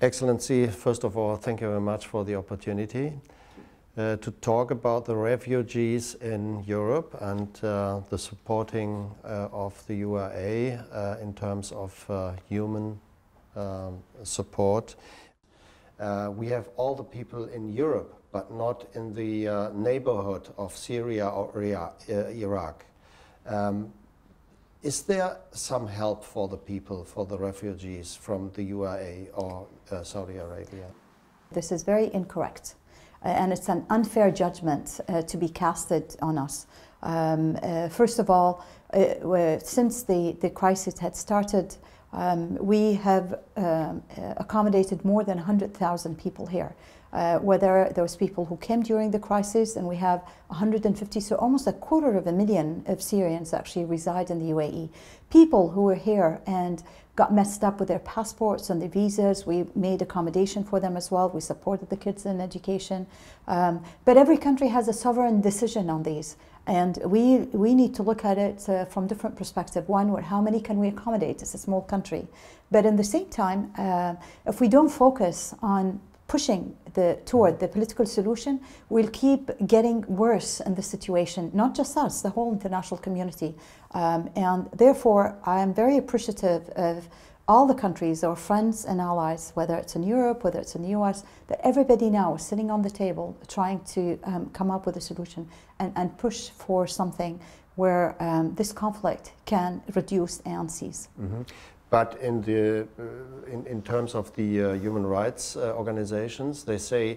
Excellency, first of all, thank you very much for the opportunity to talk about the refugees in Europe and the supporting of the URA in terms of human support. We have all the people in Europe, but not in the neighborhood of Syria or Iraq. Is there some help for the people, for the refugees from the UAE or Saudi Arabia? This is very incorrect, and it's an unfair judgment to be casted on us. First of all, since the crisis had started, we have accommodated more than 100,000 people here. Whether those people who came during the crisis, and we have 150, so almost a quarter of a million of Syrians actually reside in the UAE. People who were here and got messed up with their passports and their visas, we made accommodation for them as well. We supported the kids in education. But every country has a sovereign decision on these. And we need to look at it from different perspective. One, where how many can we accommodate? It's a small country. But at the same time, if we don't focus on pushing toward the political solution, will keep getting worse in the situation, not just us, the whole international community. And therefore, I am very appreciative of all the countries, our friends and allies, whether it's in Europe, whether it's in the US, that everybody now is sitting on the table trying to come up with a solution and push for something where this conflict can reduce and cease. Mm-hmm. But in terms of the human rights organizations, they say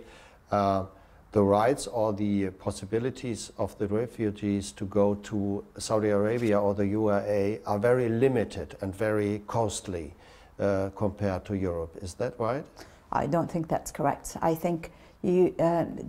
the rights or the possibilities of the refugees to go to Saudi Arabia or the UAE are very limited and very costly compared to Europe. Is that right? I don't think that's correct. I think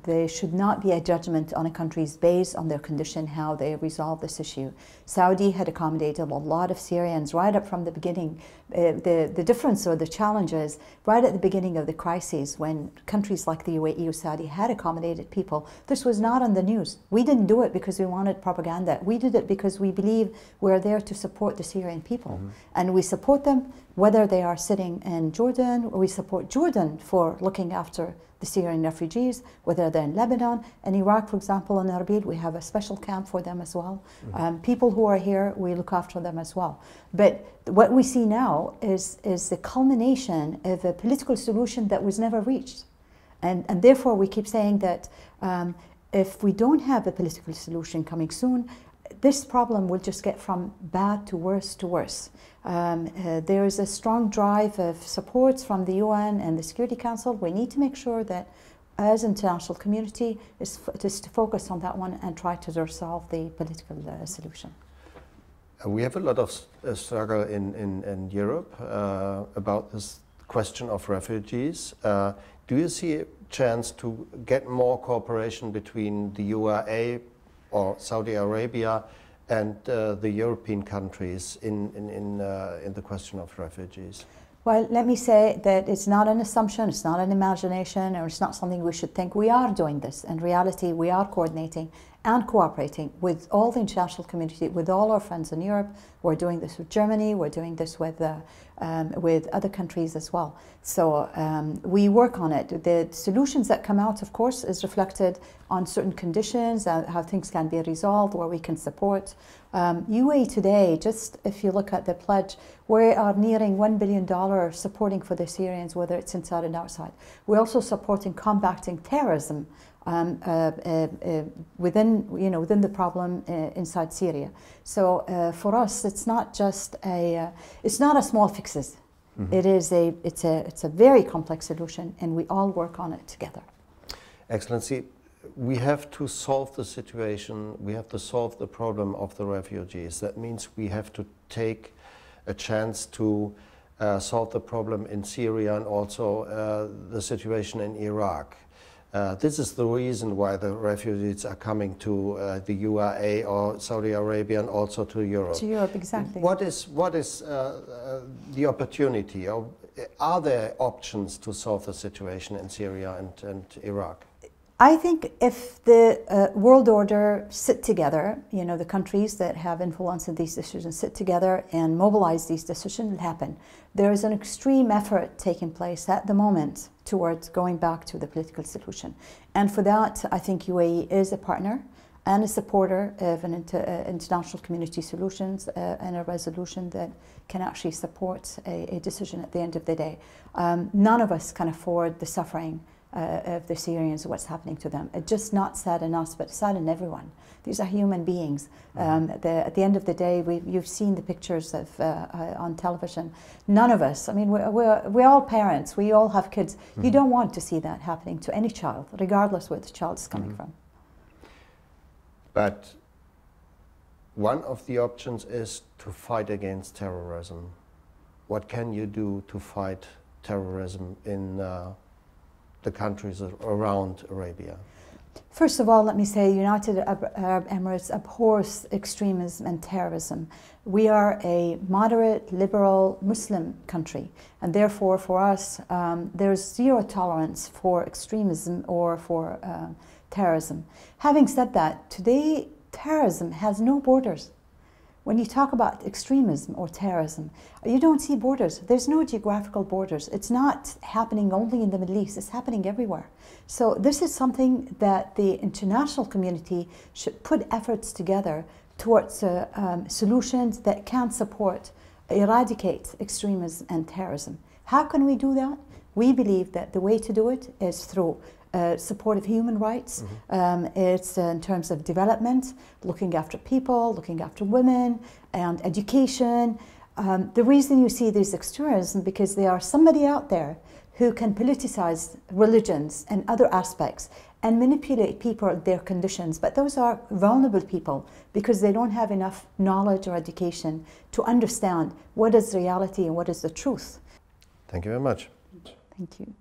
there should not be a judgment on a country's based on their condition, how they resolve this issue. Saudi had accommodated a lot of Syrians right up from the beginning. The difference or the challenges right at the beginning of the crisis, when countries like the UAE or Saudi had accommodated people, this was not on the news. We didn't do it because we wanted propaganda. We did it because we believe we're there to support the Syrian people. Mm-hmm. And we support them whether they are sitting in Jordan, or we support Jordan for looking after the Syrian refugees, whether they're in Lebanon and Iraq, for example, in Erbil, we have a special camp for them as well. Mm-hmm. People who are here, we look after them as well. But what we see now is the culmination of a political solution that was never reached. And therefore, we keep saying that if we don't have a political solution coming soon, this problem will just get from bad to worse to worse. There is a strong drive of support from the UN and the Security Council. We need to make sure that as international community is just to focus on that one and try to resolve the political solution. We have a lot of struggle in Europe about this question of refugees. Do you see a chance to get more cooperation between the URA or Saudi Arabia and the European countries in the question of refugees? Well, let me say that it's not an assumption, it's not an imagination, or it's not something we should think. We are doing this. In reality, we are coordinating and cooperating with all the international community, with all our friends in Europe. We're doing this with Germany, we're doing this with other countries as well. So we work on it. The solutions that come out, of course, is reflected on certain conditions, how things can be resolved, where we can support. UAE today, just if you look at the pledge, we are nearing $1 billion supporting for the Syrians, whether it's inside and outside. We're also supporting combating terrorism within the problem inside Syria. So for us, it's not just a small fixes. Mm-hmm. It's a very complex solution, and we all work on it together. Excellency, we have to solve the situation. We have to solve the problem of the refugees. That means we have to take a chance to solve the problem in Syria and also the situation in Iraq. This is the reason why the refugees are coming to the UAE or Saudi Arabia and also to Europe. To Europe, exactly. What is the opportunity? Are there options to solve the situation in Syria and Iraq? I think if the world order sit together, you know, the countries that have influence in these decisions sit together and mobilize these decisions, it'll happen. There is an extreme effort taking place at the moment towards going back to the political solution. And for that, I think UAE is a partner and a supporter of an international community solutions and a resolution that can actually support a decision at the end of the day. None of us can afford the suffering of the Syrians, what's happening to them. It's just not sad in us, but sad in everyone. These are human beings. At the end of the day, you've seen the pictures of, on television. None of us, I mean, we're all parents, we all have kids. Mm-hmm. You don't want to see that happening to any child, regardless where the child is coming mm-hmm. from. But one of the options is to fight against terrorism. What can you do to fight terrorism in the countries around Arabia? First of all, let me say United Arab Emirates abhors extremism and terrorism. We are a moderate, liberal Muslim country, and therefore for us there's zero tolerance for extremism or for terrorism. Having said that, today terrorism has no borders. When you talk about extremism or terrorism, you don't see borders. There's no geographical borders. It's not happening only in the Middle East. It's happening everywhere. So this is something that the international community should put efforts together towards solutions that can support, eradicate extremism and terrorism. How can we do that? We believe that the way to do it is through support of human rights. Mm-hmm. It's in terms of development, looking after people, looking after women, and education. The reason you see these extremism because there are somebody out there who can politicize religions and other aspects and manipulate people, their conditions. But those are vulnerable people because they don't have enough knowledge or education to understand what is reality and what is the truth. Thank you very much. Thank you.